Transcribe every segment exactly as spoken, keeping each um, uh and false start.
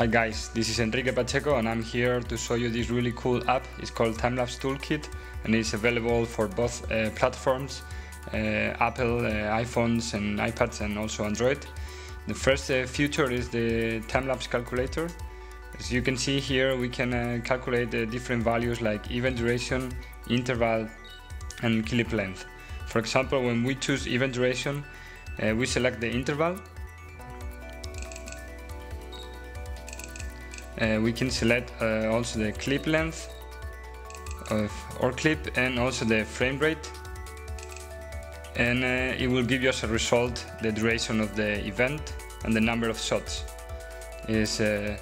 Hi guys, this is Enrique Pacheco and I'm here to show you this really cool app. It's called Timelapse Toolkit and it's available for both uh, platforms, uh, Apple, uh, iPhones and iPads, and also Android. The first uh, feature is the time-lapse calculator. As you can see here, we can uh, calculate uh, different values like event duration, interval and clip length. For example, when we choose event duration, uh, we select the interval. Uh, we can select uh, also the clip length of our clip and also the frame rate, and uh, it will give you as a result the duration of the event and the number of shots. Is uh,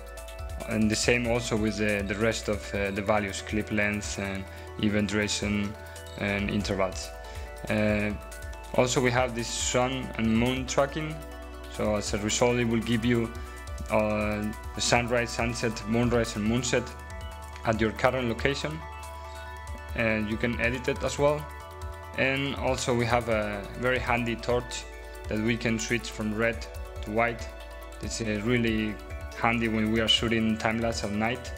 and the same also with the, the rest of uh, the values, clip length and event duration and intervals. Uh, also we have this sun and moon tracking, so as a result it will give you Uh, sunrise, sunset, moonrise and moonset at your current location, and you can edit it as well. And also we have a very handy torch that we can switch from red to white. It's uh, really handy when we are shooting time-lapse at night.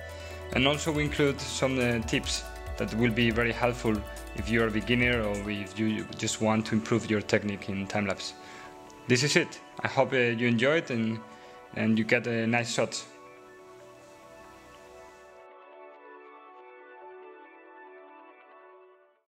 And also we include some uh, tips that will be very helpful if you're a beginner or if you just want to improve your technique in time-lapse. This is it. I hope uh, you enjoyed and and you get a nice shot.